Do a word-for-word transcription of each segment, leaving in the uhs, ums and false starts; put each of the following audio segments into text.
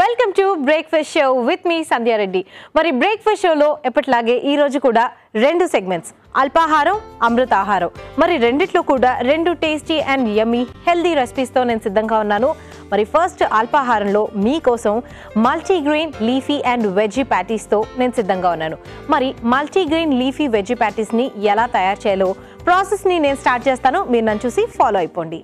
Welcome to breakfast show with me Sandhya Reddy. మరి breakfast షోలో ఎప్పటిలాగే ఈ రోజు కూడా రెండు సెగ్మెంట్స్, అల్పాహారం, అమృతాహారం. మరి రెండిట్లో కూడా రెండు టేస్టీ అండ్ యమ్మీ హెల్దీ రెసిపీస్తో నేను సిద్ధంగా ఉన్నాను. మరి ఫస్ట్ అల్పాహారంలో మీకోసం మల్టీగ్రెయిన్ లీఫీ అండ్ వెజ్జీ ప్యాటీస్తో నేను సిద్ధంగా ఉన్నాను. మరి మల్టీగ్రెయిన్ లీఫీ వెజ్జీ ప్యాటీస్ని ఎలా తయారు చేయాలో ప్రాసెస్ని నేను స్టార్ట్ చేస్తాను. మీరు నన్ను చూసి ఫాలో అయిపోండి.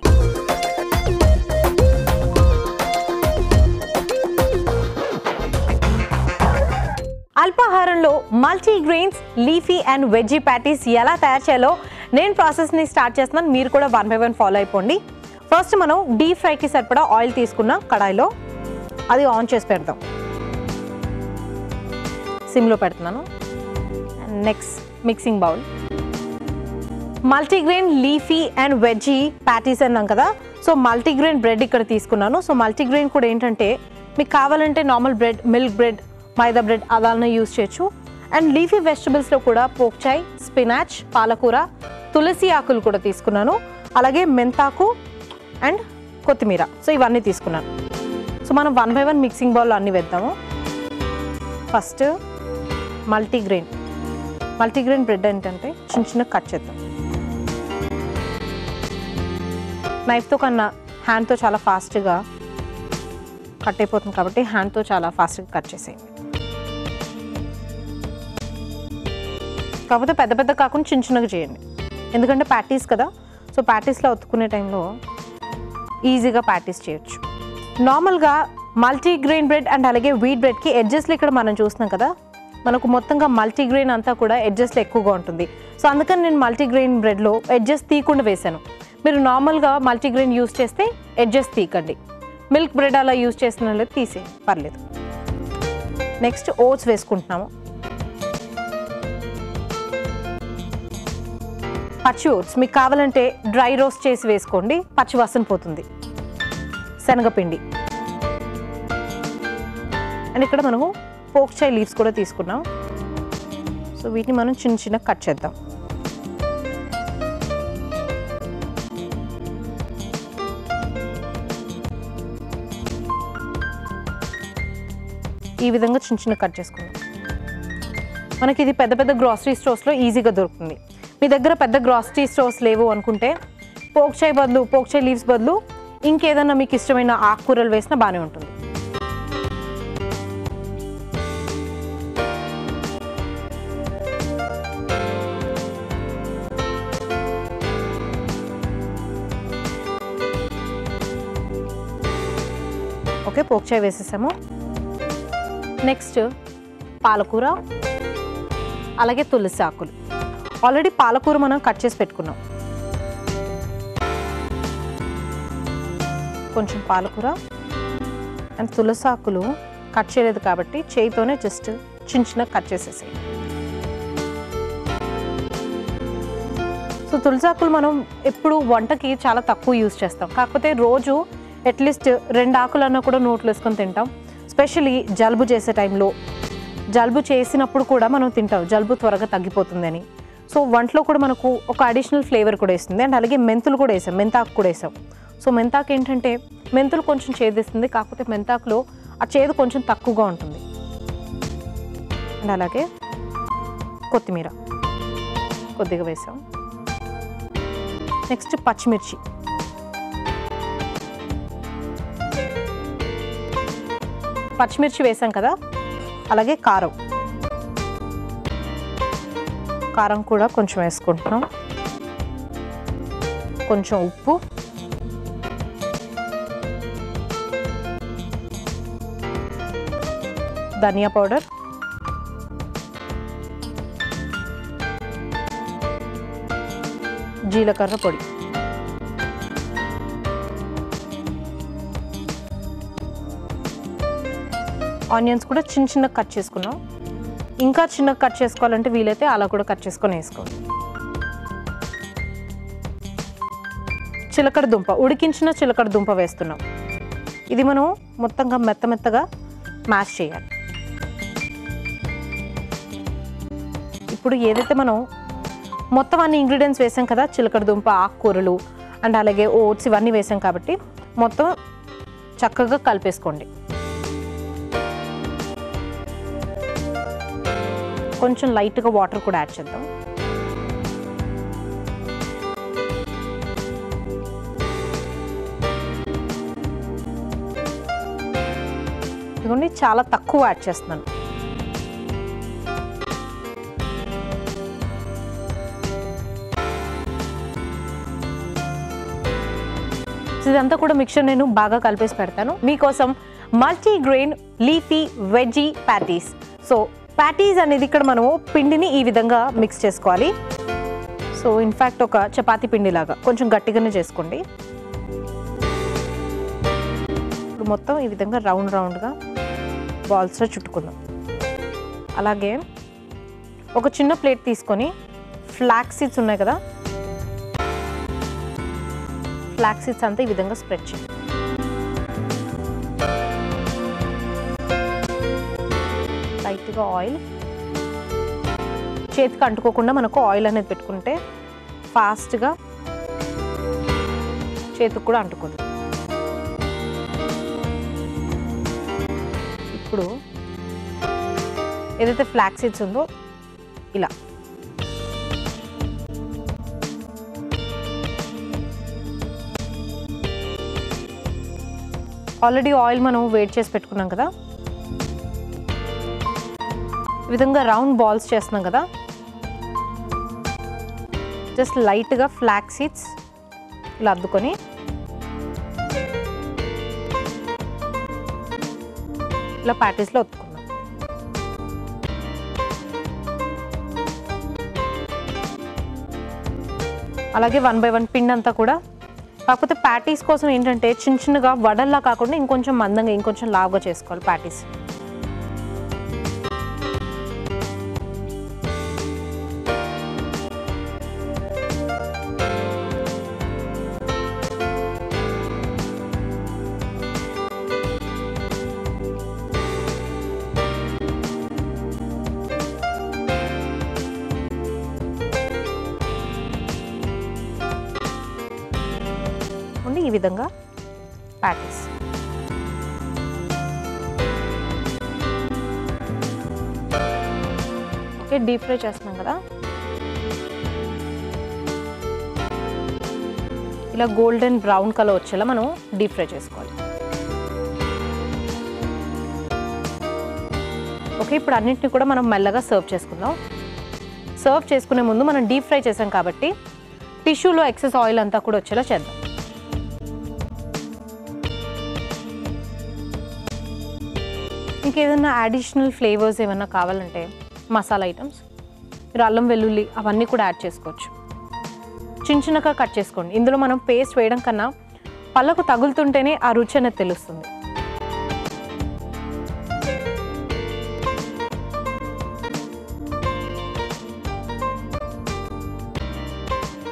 అల్పాహారంలో multigrains leafy and veggie patties ఎలా తయారు చేయాలో నేను ప్రాసెస్ని స్టార్ట్ చేస్తున్నాను. మీరు కూడా వన్ బై వన్ ఫాలో అయిపోండి. ఫస్ట్ మనం డీప్ ఫ్రైకి సరిపడా ఆయిల్ తీసుకున్నాం కడాయిలో, అది ఆన్ చేసి పెడతాం. సిమ్లో పెడుతున్నాను. Next mixing bowl. Multigrain leafy and veggie patties అన్నాం కదా, సో మల్టీగ్రెయిన్ బ్రెడ్ ఇక్కడ తీసుకున్నాను. సో మల్టీగ్రెయిన్ కూడా ఏంటంటే మీకు కావాలంటే నార్మల్ బ్రెడ్, మిల్క్ బ్రెడ్, మైదా బ్రెడ్ అలానే యూజ్ చేయొచ్చు. అండ్ లీఫీ వెజిటబుల్స్లో కూడా పోక్చాయ్, స్పినాచ్, పాలకూర, తులసి ఆకులు కూడా తీసుకున్నాను. అలాగే మెంతాకు అండ్ కొత్తిమీర, సో ఇవన్నీ తీసుకున్నాను. సో మనం one by one mixing bowl అన్నీ వేద్దాము. ఫస్ట్ మల్టీగ్రెయిన్ మల్టీగ్రెయిన్ బ్రెడ్ ఏంటంటే చిన్న చిన్న కట్ చేద్దాం. నైఫ్తో కన్నా హ్యాండ్తో చాలా ఫాస్ట్గా కట్ అయిపోతుంది కాబట్టి హ్యాండ్తో చాలా ఫాస్ట్గా కట్ చేసేయండి. కాకపోతే పెద్ద పెద్ద కాకుండా చిన్న చిన్నగా చేయండి, ఎందుకంటే ప్యాటీస్ కదా. సో ప్యాటీస్లో ఒత్తుకునే టైంలో ఈజీగా ప్యాటీస్ చేయొచ్చు. నార్మల్గా మల్టీగ్రెయిన్ బ్రెడ్ అండ్ అలాగే వీట్ బ్రెడ్కి ఎడ్జెస్లో ఇక్కడ మనం చూస్తున్నాం కదా, మనకు మొత్తంగా మల్టీగ్రెయిన్ అంతా కూడా ఎడ్జెస్లో ఎక్కువగా ఉంటుంది. సో అందుకని నేను మల్టీగ్రెయిన్ బ్రెడ్లో ఎడ్జెస్ తీయకుండా వేశాను. మీరు నార్మల్గా మల్టీగ్రెయిన్ యూజ్ చేస్తే ఎడ్జెస్ తీయకండి. మిల్క్ బ్రెడ్ అలా యూజ్ చేసిన తీసే పర్లేదు. నెక్స్ట్ ఓట్స్ వేసుకుంటున్నాము, పచ్చి ఓట్స్. మీకు కావాలంటే డ్రై రోస్ట్ చేసి వేసుకోండి, పచ్చి వాసన పోతుంది. శనగపిండి అండ్ ఇక్కడ మనము పోక్చాయ్ లీవ్స్ కూడా తీసుకున్నాం. సో వీటిని మనం చిన్న చిన్న కట్ చేద్దాం. ఈ విధంగా చిన్న చిన్న కట్ చేసుకుందాం. మనకి ఇది పెద్ద పెద్ద గ్రాసరీ స్టోర్స్లో ఈజీగా దొరుకుతుంది. మీ దగ్గర పెద్ద గ్రాసరీ స్టోర్స్ లేవు అనుకుంటే పోక్చాయ్ బదులు పోక్చాయ్ లీవ్స్ బదులు ఇంకేదన్నా మీకు ఇష్టమైన ఆకుకూరలు వేసినా బాగానే ఉంటుంది. ఓకే, పోక్చాయ్ వేసేసాము. నెక్స్ట్ పాలకూర, అలాగే తులసి ఆకులు. ఆల్రెడీ పాలకూర మనం కట్ చేసి పెట్టుకున్నాం. కొంచెం పాలకూర అండ్ తులసి ఆకులు కట్ చేయలేదు కాబట్టి చేయితోనే జస్ట్ చిన్న చిన్న కట్ చేసేసాయి. సో తులసి ఆకులు మనం ఎప్పుడు వంటకి చాలా తక్కువ యూజ్ చేస్తాం. కాకపోతే రోజు అట్లీస్ట్ రెండు ఆకులన్నా కూడా నోట్లు వేసుకొని తింటాం. ఎస్పెషలీ జలుబు చేసే టైంలో, జలుబు చేసినప్పుడు కూడా మనం తింటాం, జలుబు త్వరగా తగ్గిపోతుందని. సో వంటలో కూడా మనకు ఒక అడిషనల్ ఫ్లేవర్ కూడా వేస్తుంది. అండ్ అలాగే మెంతులు కూడా వేసాం, మెంతాకు కూడా వేసాం. సో మెంతాకు ఏంటంటే మెంతులు కొంచెం చేదిస్తుంది, కాకపోతే మెంతాకులో ఆ చేదు కొంచెం తక్కువగా ఉంటుంది. అండ్ అలాగే కొత్తిమీర కొద్దిగా వేసాం. నెక్స్ట్ పచ్చిమిర్చి. పచ్చిమిర్చి వేసాం కదా, అలాగే కారం కారం కూడా కొంచెం వేసుకుంటున్నాం. కొంచెం ఉప్పు, ధనియా పౌడర్, జీలకర్ర పొడి. ఆనియన్స్ కూడా చిన్న చిన్న కట్ చేసుకున్నాం. ఇంకా చిన్న కట్ చేసుకోవాలంటే వీలైతే అలా కూడా కట్ చేసుకొని వేసుకోండి. చిలకడ దుంప, ఉడికించిన చిలకడ దుంప వేస్తున్నాం. ఇది మనం మొత్తంగా మెత్త మెత్తగా మ్యాష్ చేయాలి. ఇప్పుడు ఏదైతే మనం మొత్తం అన్ని ఇంగ్రీడియంట్స్ వేసాం కదా, చిలకడ దుంప, ఆకుకూరలు అండ్ అలాగే ఓట్స్ ఇవన్నీ వేసాం కాబట్టి మొత్తం చక్కగా కలిపేసుకోండి. కొంచెం లైట్ గా వాటర్ కూడా యాడ్ చేద్దాం. ఇదిగోండి చాలా తక్కువ యాడ్ చేస్తున్నాను. ఇదంతా కూడా మిక్చర్ నేను బాగా కలిపేసి పెడతాను మీకోసం. Multi grain leafy veggie patties. So patties అనేది ఇక్కడ మనము పిండిని ఈ విధంగా మిక్స్ చేసుకోవాలి. సో ఇన్ఫ్యాక్ట్ ఒక చపాతీ పిండిలాగా కొంచెం గట్టిగానే చేసుకోండి. ఇప్పుడు మొత్తం ఈ విధంగా రౌండ్ రౌండ్గా బాల్స్లో చుట్టుకుందాం. అలాగే ఒక చిన్న ప్లేట్ తీసుకొని ఫ్లాక్స్ సీడ్స్ ఉన్నాయి కదా, ఫ్లాక్స్ సీడ్స్ అంతా ఈ విధంగా స్ప్రెడ్ చేయండి. లైట్గా ఆయిల్ చేతికి అంటుకోకుండా మనకు ఆయిల్ అనేది పెట్టుకుంటే ఫాస్ట్గా చేతికి కూడా అంటుకోదు. ఇప్పుడు ఏదైతే ఫ్లాక్స్ సీడ్స్ ఉందో ఇలా ఆల్రెడీ ఆయిల్ మనం వేడి చేసి పెట్టుకున్నాం కదా, ఈ విధంగా రౌండ్ బాల్స్ చేస్తున్నాం కదా, జస్ట్ లైట్గా ఫ్లాక్స్ సీడ్స్ ఇలా అద్దుకొని ఇలా ప్యాటీస్లో ఒత్తుకున్నాం. అలాగే వన్ బై వన్ పిండి అంతా కూడా, కాకపోతే ప్యాటీస్ కోసం ఏంటంటే చిన్న చిన్నగా వడల్లా కాకుండా ఇంకొంచెం మందంగా ఇంకొంచెం లావుగా చేసుకోవాలి ప్యాటీస్. ఈ విధంగా ప్యాటీస్ డీప్ ఫ్రై చేస్తున్నాం కదా, ఇలా గోల్డెన్ బ్రౌన్ కలర్ వచ్చేలా మనం డీప్ ఫ్రై చేసుకోవాలి. ఓకే, ఇప్పుడు అన్నింటినీ కూడా మనం మెల్లగా సర్వ్ చేసుకుందాం. సర్వ్ చేసుకునే ముందు మనం డీప్ ఫ్రై చేసాం కాబట్టి టిష్యూలో ఎక్సెస్ ఆయిల్ అంతా కూడా వచ్చేలా చేద్దాం. ఇంకేదైనా అడిషనల్ ఫ్లేవర్స్ ఏమైనా కావాలంటే మసాలా ఐటమ్స్ మీరు అల్లం వెల్లుల్లి అవన్నీ కూడా యాడ్ చేసుకోవచ్చు. చిన్న చిన్నగా కట్ చేసుకోండి. ఇందులో మనం పేస్ట్ వేయడం కన్నా పళ్ళకు తగులుతుంటేనే ఆ రుచి అనేది తెలుస్తుంది.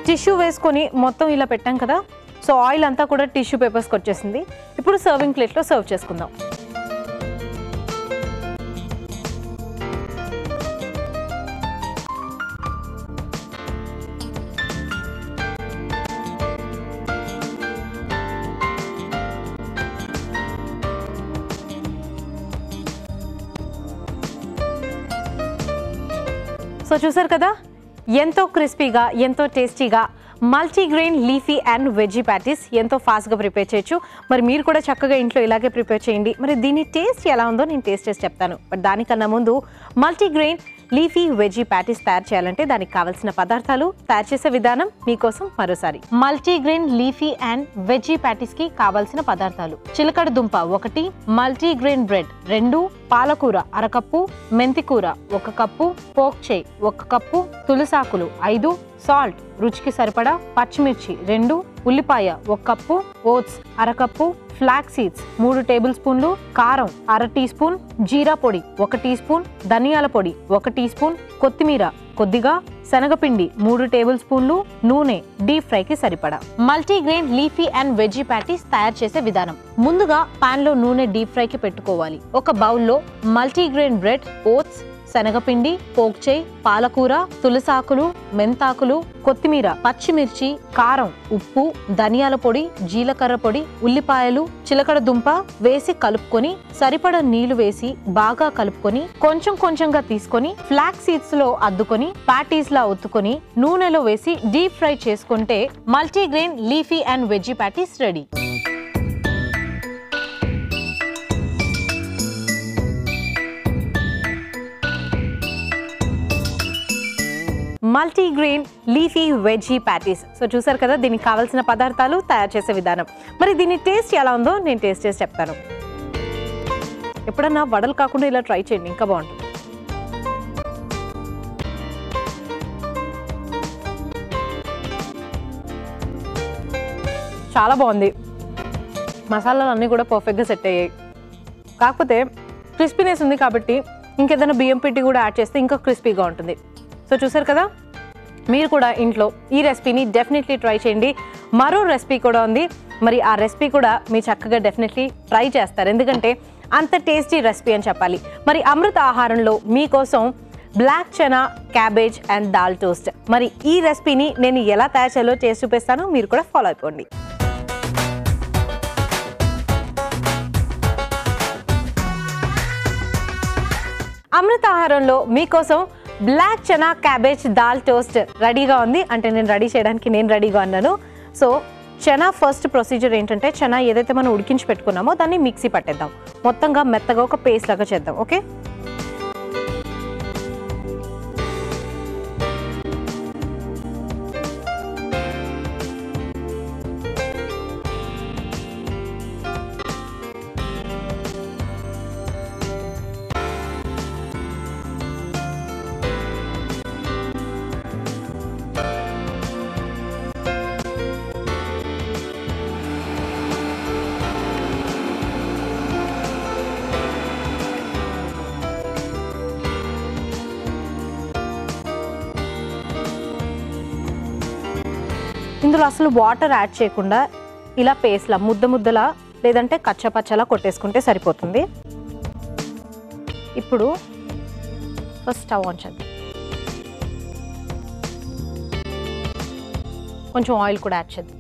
టిష్యూ వేసుకొని మొత్తం ఇలా పెట్టాం కదా, సో ఆయిల్ అంతా కూడా టిష్యూ పేపర్స్కి వచ్చేసింది. ఇప్పుడు సర్వింగ్ ప్లేట్లో సర్వ్ చేసుకుందాం. సో చూసారు కదా, ఎంతో క్రిస్పీగా ఎంతో టేస్టీగా multigrain leafy and veggie patties ఎంతో ఫాస్ట్గా ప్రిపేర్ చేయొచ్చు. మరి మీరు కూడా చక్కగా ఇంట్లో ఇలాగే ప్రిపేర్ చేయండి. మరి దీని టేస్ట్ ఎలా ఉందో నేను టేస్ట్ చేసి చెప్తాను. బట్ దానికన్నా ముందు మల్టీగ్రెయిన్ లీఫీ వెజీ ప్యాటీస్ తయారు చేయాలంటే దానికి కావాల్సిన పదార్థాలు, తయారు చేసే విధానం మీకోసం మరోసారి. Multigrain leafy and veggie patties కి కావాల్సిన పదార్థాలు: చిలకడ దుంప ఒకటి, మల్టీగ్రెయిన్ బ్రెడ్ రెండు, పాలకూర అరకప్పు, మెంతికూర ఒక కప్పు, పోక్చే ఒక కప్పు, తులసాకులు ఐదు, సాల్ట్ రుచికి సరిపడా, పచ్చిమిర్చి రెండు, ఉల్లిపాయ ఒక కప్పు, ఓట్స్ అరకప్పు, ఫ్లాక్స్ సీడ్స్ మూడు టేబుల్ స్పూన్లు, కారం అర టీ స్పూన్, జీరా పొడి ఒక టీ స్పూన్, ధనియాల పొడి ఒక టీ స్పూన్, కొత్తిమీర కొద్దిగా, శనగపిండి మూడు టేబుల్ స్పూన్లు, నూనె డీప్ ఫ్రై కి సరిపడా. Multigrain leafy and veggie patties తయారు చేసే విధానం: ముందుగా పాన్ లో నూనె డీప్ ఫ్రై కి పెట్టుకోవాలి. ఒక బౌల్లో మల్టీగ్రెయిన్ బ్రెడ్, ఓట్స్, శనగపిండి, పోక్చేయి, పాలకూర, తులసాకులు, మెంతాకులు, కొత్తిమీర, పచ్చిమిర్చి, కారం, ఉప్పు, ధనియాల పొడి, జీలకర్ర పొడి, ఉల్లిపాయలు, చిలకడ దుంప వేసి కలుపుకొని సరిపడ నీళ్లు వేసి బాగా కలుపుకొని కొంచెం కొంచెంగా తీసుకొని ఫ్లాక్ సీడ్స్ లో అద్దుకొని ప్యాటీస్ లా ఒత్తుకొని నూనెలో వేసి డీప్ ఫ్రై చేసుకుంటే multigrain leafy and veggie patties ready. Multigrain leafy veggie patties. So చూసారు కదా దీనికి కావాల్సిన పదార్థాలు తయారు చేసే విధానం. మరి దీని టేస్ట్ ఎలా ఉందో నేను టేస్ట్ చేసి చెప్తాను. ఎప్పుడన్నా వడలు కాకుండా ఇలా ట్రై చేయండి, ఇంకా బాగుంటుంది. చాలా బాగుంది, మసాలాలు అన్నీ కూడా పర్ఫెక్ట్గా సెట్ అయ్యాయి. కాకపోతే క్రిస్పీనెస్ ఉంది కాబట్టి ఇంకేదైనా బియ్యం పిండి కూడా యాడ్ చేస్తే ఇంకా క్రిస్పీగా ఉంటుంది. సో చూసారు కదా, మీరు కూడా ఇంట్లో ఈ రెసిపీని డెఫినెట్లీ ట్రై చేయండి. మరో రెసిపీ కూడా ఉంది, మరి ఆ రెసిపీ కూడా మీరు చక్కగా డెఫినెట్లీ ట్రై చేస్తారు, ఎందుకంటే అంత టేస్టీ రెసిపీ అని చెప్పాలి. మరి అమృత ఆహారంలో మీకోసం black chana, cabbage and dal toast. మరి ఈ రెసిపీని నేను ఎలా తయారు చేయాలో చేసి చూపిస్తాను, మీరు కూడా ఫాలో అయిపోండి. అమృత ఆహారంలో మీకోసం black chana, cabbage, dal toast రెడీగా ఉంది. అంటే నేను రెడీ చేయడానికి నేను రెడీగా ఉన్నాను. సో చనా ఫస్ట్ ప్రొసీజర్ ఏంటంటే, చనా ఏదైతే మనం ఉడికించి పెట్టుకున్నామో దాన్ని మిక్సీ పట్టేద్దాం, మొత్తంగా మెత్తగా ఒక పేస్ట్ లాగా చేద్దాం. ఓకే, ఇందులో అసలు వాటర్ యాడ్ చేయకుండా ఇలా పేస్ట్లా ముద్ద ముద్దలా లేదంటే కచ్చపచ్చలా కొట్టేసుకుంటే సరిపోతుంది. ఇప్పుడు ఫస్ట్ స్టవ్ ఆన్ చేద్దాం, కొంచెం ఆయిల్ కూడా యాడ్ చేద్దాం.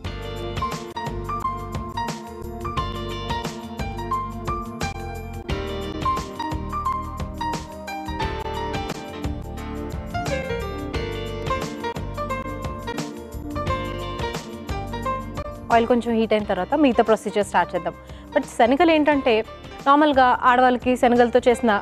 ఆయిల్ కొంచెం హీట్ అయిన తర్వాత మిగతా ప్రొసీజర్ స్టార్ట్ చేద్దాం. బట్ శనగలు ఏంటంటే నార్మల్గా ఆడవాళ్ళకి శనగలతో చేసిన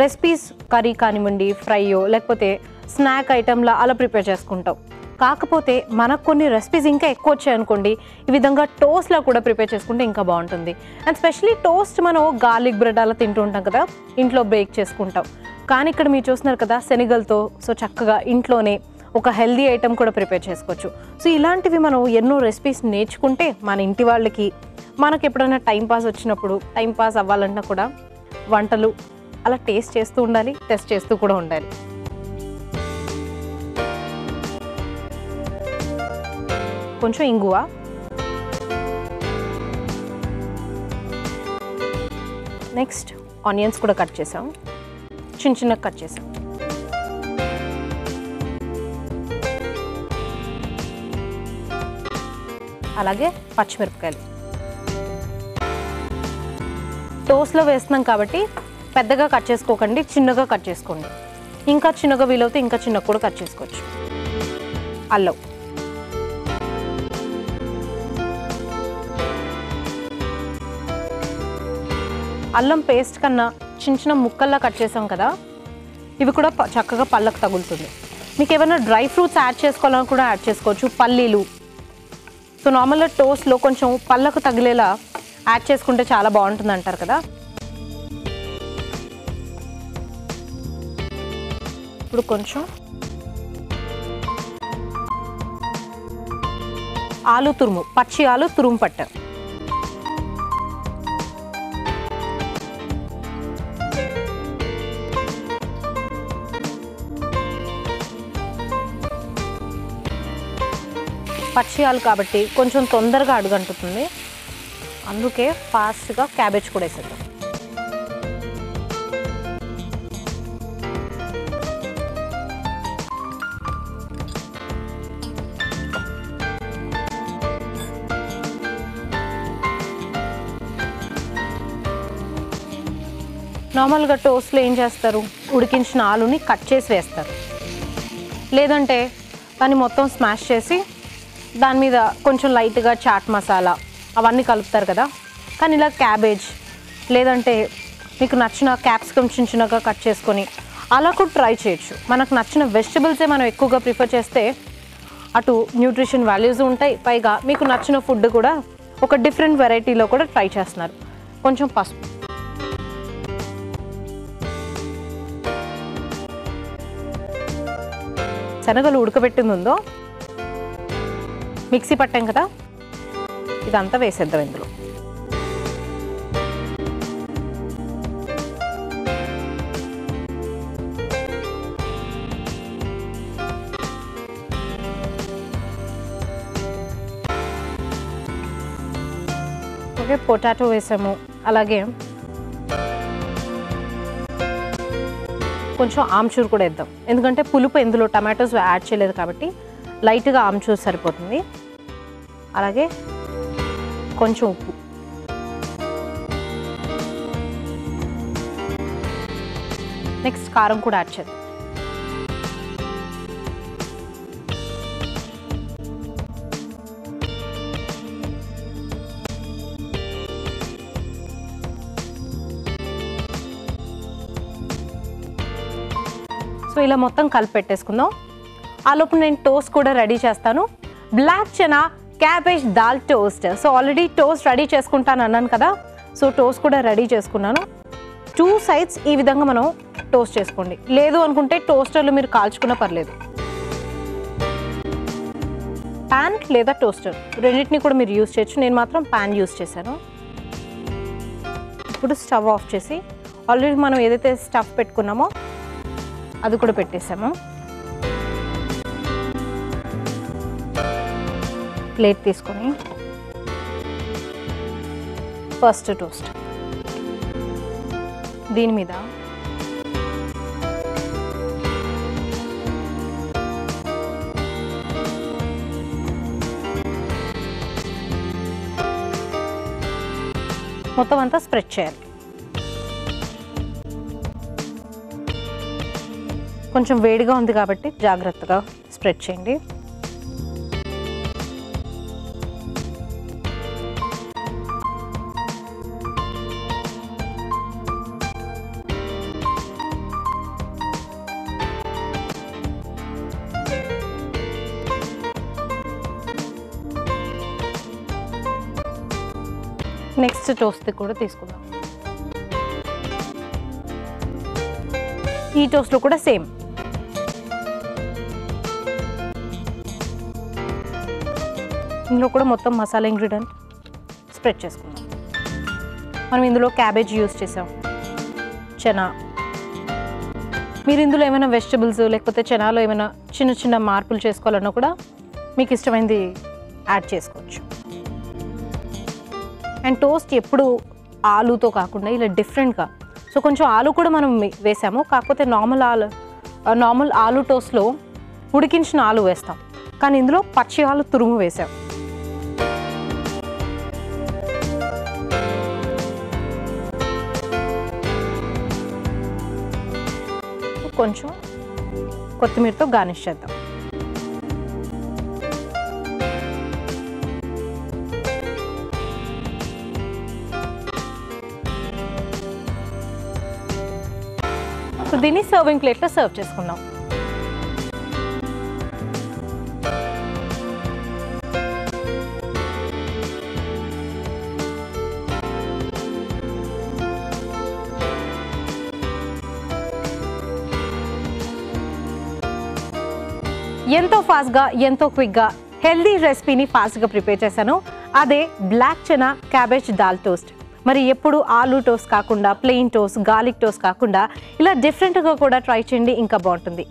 రెసిపీస్ కర్రీ కానివ్వండి, ఫ్రైయో లేకపోతే స్నాక్ ఐటెంలా అలా ప్రిపేర్ చేసుకుంటాం. కాకపోతే మనకు కొన్ని రెసిపీస్ ఇంకా ఎక్కువ వచ్చాయనుకోండి, ఈ విధంగా టోస్ట్లా కూడా ప్రిపేర్ చేసుకుంటే ఇంకా బాగుంటుంది. అండ్ స్పెషలీ టోస్ట్ మనం గార్లిక్ బ్రెడ్ అలా తింటూ ఉంటాం కదా, ఇంట్లో బేక్ చేసుకుంటాం. కానీ ఇక్కడ మీరు చూస్తున్నారు కదా శనగలతో, సో చక్కగా ఇంట్లోనే ఒక హెల్దీ ఐటెం కూడా ప్రిపేర్ చేసుకోవచ్చు. సో ఇలాంటివి మనం ఎన్నో రెసిపీస్ నేర్చుకుంటే మన ఇంటి వాళ్ళకి, మనకు ఎప్పుడైనా టైంపాస్ వచ్చినప్పుడు టైంపాస్ అవ్వాలన్నా కూడా వంటలు అలా టేస్ట్ చేస్తూ ఉండాలి, టెస్ట్ చేస్తూ కూడా ఉండాలి. కొంచెం ఇంగువ, నెక్స్ట్ ఆనియన్స్ కూడా కట్ చేసాం, చిన్న చిన్నగా కట్ చేసాం. అలాగే పచ్చిమిరపకాయలు టోస్ట్లో వేస్తున్నాం కాబట్టి పెద్దగా కట్ చేసుకోకండి, చిన్నగా కట్ చేసుకోండి. ఇంకా చిన్నగా వీలవుతే ఇంకా చిన్నగా కూడా కట్ చేసుకోవచ్చు. అల్లం, అల్లం పేస్ట్ కన్నా చిన్న చిన్న ముక్కల్లా కట్ చేసాం కదా, ఇవి కూడా చక్కగా పళ్ళకు తగులుతుంది. మీకు ఏమైనా డ్రై ఫ్రూట్స్ యాడ్ చేసుకోవాలని కూడా యాడ్ చేసుకోవచ్చు, పల్లీలు. సో నార్మల్గా టోస్ట్లో కొంచెం పళ్ళకు తగిలేలా యాడ్ చేసుకుంటే చాలా బాగుంటుంది అంటారు కదా. ఇప్పుడు కొంచెం ఆలు తురుము, పచ్చి ఆలు తురుము పట్ట, పచ్చి ఆలు కాబట్టి కొంచెం తొందరగా అడుగంటుతుంది, అందుకే ఫాస్ట్గా క్యాబేజ్ కూడా వేసేద్దాం. నార్మల్గా టోస్ట్లో ఏం చేస్తారు, ఉడికించిన ఆలుని కట్ చేసి వేస్తారు. లేదంటే దాన్ని మొత్తం స్మాష్ చేసి దాని మీద కొంచెం లైట్గా చాట్ మసాలా అవన్నీ కలుపుతారు కదా. కానీ ఇలా క్యాబేజ్ లేదంటే మీకు నచ్చిన క్యాప్సికమ్ చిన్న చిన్నగా కట్ చేసుకొని అలా కూడా ట్రై చేయొచ్చు. మనకు నచ్చిన వెజిటబుల్సే మనం ఎక్కువగా ప్రిఫర్ చేస్తే అటు న్యూట్రిషన్ వాల్యూస్ ఉంటాయి, పైగా మీకు నచ్చిన ఫుడ్ కూడా ఒక డిఫరెంట్ వెరైటీలో కూడా ట్రై చేస్తున్నారు. కొంచెం పసుపు, శనగలు ఉడకబెట్టి ముందో మిక్సీ పట్టాం కదా, ఇదంతా వేసేద్దాం ఇందులో. ఓకే, పొటాటో వేసాము, అలాగే కొంచెం ఆమ్చూర్ కూడా వేద్దాం. ఎందుకంటే పులుపు ఇందులో టమాటోస్ యాడ్ చేయలేదు కాబట్టి లైట్గా ఆమ్చూర్ సరిపోతుంది. అలాగే కొంచెం ఉప్పు, నెక్స్ట్ కారం కూడా యాడ్ చేద్దాం. సో ఇలా మొత్తం కలిపి పెట్టేసుకుందాం. ఆ లోపు నేను టోస్ట్ కూడా రెడీ చేస్తాను. Black chana cabbage dal toast. So already toast ready చేసుకుంటాను అన్నాను కదా, సో టోస్ట్ కూడా రెడీ చేసుకున్నాను. టూ సైడ్స్ ఈ విధంగా మనం టోస్ట్ చేసుకోండి. లేదు అనుకుంటే టోస్టర్లు మీరు కాల్చుకున్నా పర్లేదు, ప్యాన్ లేదా టోస్టర్ రెండింటిని కూడా మీరు యూజ్ చేయొచ్చు. నేను మాత్రం ప్యాన్ యూజ్ చేశాను. ఇప్పుడు స్టవ్ ఆఫ్ చేసి ఆల్రెడీ మనం ఏదైతే స్టఫ్ పెట్టుకున్నామో అది కూడా పెట్టేసాము. ప్లేట్ తీసుకొని ఫస్ట్ టోస్ట్ దీని మీద మొత్తం అంతా స్ప్రెడ్ చేయాలి. కొంచెం వేడిగా ఉంది కాబట్టి జాగ్రత్తగా స్ప్రెడ్ చేయండి. నెక్స్ట్ టోస్ట్ కూడా తీసుకుందాం. ఈ టోస్ట్లో కూడా సేమ్ ఇందులో కూడా మొత్తం మసాలా ఇంగ్రీడియంట్ స్ప్రెడ్ చేసుకుందాం. మనం ఇందులో క్యాబేజ్ యూజ్ చేసాం, చనా. మీరు ఇందులో ఏమైనా వెజిటబుల్స్ లేకపోతే చనాలో ఏమైనా చిన్న చిన్న మార్పులు చేసుకోవాలన్నా కూడా మీకు ఇష్టమైనది యాడ్ చేసుకోవచ్చు. అండ్ టోస్ట్ ఎప్పుడు ఆలుతో కాకుండా ఇలా డిఫరెంట్గా, సో కొంచెం ఆలు కూడా మనం వేసాము, కాకపోతే నార్మల్ ఆలు నార్మల్ ఆలు టోస్ట్లో ఉడికించిన ఆలు వేస్తాం, కానీ ఇందులో పచ్చి ఆలు తురుము వేసాం. కొంచెం కొత్తిమీరతో గార్నిష్ చేద్దాం. సో దీన్ని సర్వింగ్ ప్లేట్లో సర్వ్ చేసుకుందాం. ఎంతో ఫాస్ట్గా, ఎంతో క్విక్గా హెల్దీ రెసిపీని ఫాస్ట్గా ప్రిపేర్ చేశాను. అదే black chana cabbage dal toast. మరి ఎప్పుడు ఆలూ టోస్ట్ కాకుండా, ప్లెయిన్ టోస్ట్, గార్లిక్ టోస్ట్ కాకుండా ఇలా డిఫరెంట్గా కూడా ట్రై చేయండి, ఇంకా బాగుంటుంది.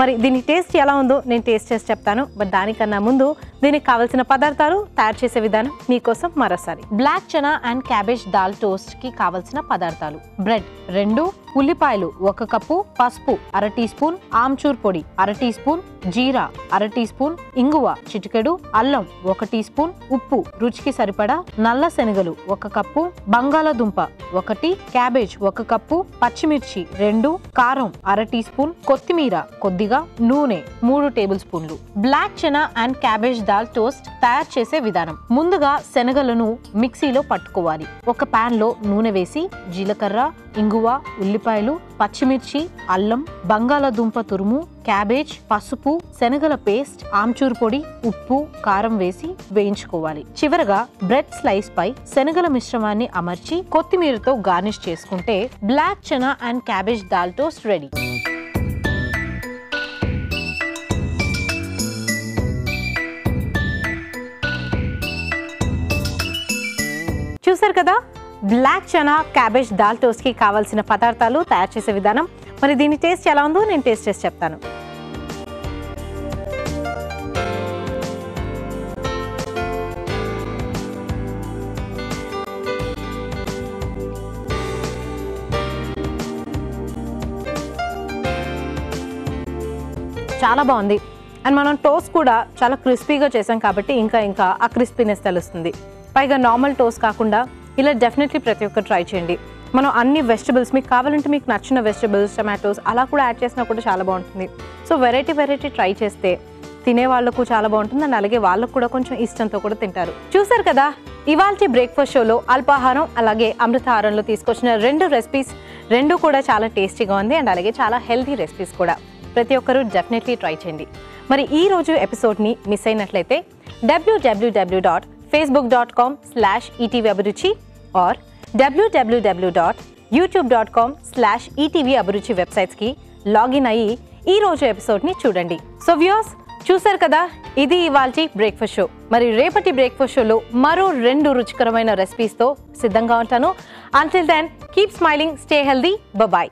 మరి దీని టేస్ట్ ఎలా ఉందో నేను టేస్ట్ చేసి చెప్తాను. బట్ దానికన్నా ముందు దీనికి కావాల్సిన పదార్థాలు తయారు చేసే విధానం మీకోసం మరోసారి. Black chana and cabbage dal టోస్ట్కి కావాల్సిన పదార్థాలు: బ్రెడ్ రెండు, ఉల్లిపాయలు ఒక కప్పు, పసుపు అర టీ స్పూన్, ఆమ్చూర్ పొడి అర టీ స్పూన్, జీరా అర టీ స్పూన్, ఇంగువ చిటికెడు, అల్లం ఒక టీ స్పూన్, ఉప్పు రుచికి సరిపడా, నల్ల శనగలు ఒక కప్పు, బంగాళదుంప ఒకటి క్యాబేజ్ ఒక కప్పు పచ్చిమిర్చి రెండు కారం అర టీ స్పూన్ కొత్తిమీర కొద్దిగా నూనె మూడు టేబుల్ స్పూన్లు black chana and cabbage dal toast తయారు చేసే విధానం ముందుగా శనగలను మిక్సీలో పట్టుకోవాలి ఒక పాన్ లో నూనె వేసి జీలకర్ర ఇంగువ ఉల్లిపాయలు పచ్చిమిర్చి అల్లం బంగాళదుంప తురుము క్యాబేజ్ పసుపు శనగల పేస్ట్ ఆమ్చూర్ పొడి ఉప్పు కారం వేసి వేయించుకోవాలి చివరగా బ్రెడ్ స్లైస్ పై శనగల మిశ్రమాన్ని అమర్చి కొత్తిమీరతో గార్నిష్ చేసుకుంటే black chana and cabbage dal toast ready చూసారు కదా బ్లాక్ చనా క్యాబేజ్ దాల్ టోస్ట్కి కావాల్సిన పదార్థాలు తయారు చేసే విధానం మరి దీని టేస్ట్ ఎలా ఉందో నేను టేస్ట్ చేసి చెప్తాను చాలా బాగుంది అండ్ మనం టోస్ట్ కూడా చాలా క్రిస్పీగా చేసాం కాబట్టి ఇంకా ఇంకా ఆ క్రిస్పీనెస్ తెలుస్తుంది పైగా నార్మల్ టోస్ట్ కాకుండా ఇలా డెఫినెట్లీ ప్రతి ఒక్క ట్రై చేయండి మనం అన్ని వెజిటబుల్స్ మీకు కావాలంటే మీకు నచ్చిన వెజిటబుల్స్ టమాటోస్ అలా కూడా యాడ్ చేసినా కూడా చాలా బాగుంటుంది సో వెరైటీ వెరైటీ ట్రై చేస్తే తినే వాళ్ళకు చాలా బాగుంటుంది అండ్ అలాగే వాళ్ళకు కూడా కొంచెం ఇష్టంతో కూడా తింటారు చూసారు కదా ఇవాల్టి బ్రేక్ఫాస్ట్ షోలో అల్పాహారం అలాగే అమృతాహారంలో తీసుకొచ్చిన రెండు రెసిపీస్ రెండు కూడా చాలా టేస్టీగా ఉంది అండ్ అలాగే చాలా హెల్తీ రెసిపీస్ కూడా ప్రతి ఒక్కరూ డెఫినెట్లీ ట్రై చేయండి మరి ఈరోజు ఎపిసోడ్ని మిస్ అయినట్లయితే డబ్ల్యూడబ్ల్యూడబ్ల్యూ dot facebook.com slash ETV Abhiruchi और www.youtube.com slash ETV Abhiruchi websites की login आई ई रोज एपिसोड नी चूडंडी सो व्यूअर्स चूसर कदा इदी इवाल्टी ब्रेकफास्ट शो मरी रेपटी ब्रेकफास्ट शो लो मरो रेंडु रुचिकरमैन रेसिपीस तो सिद्धंगा उंटानु until then keep smiling stay healthy bye bye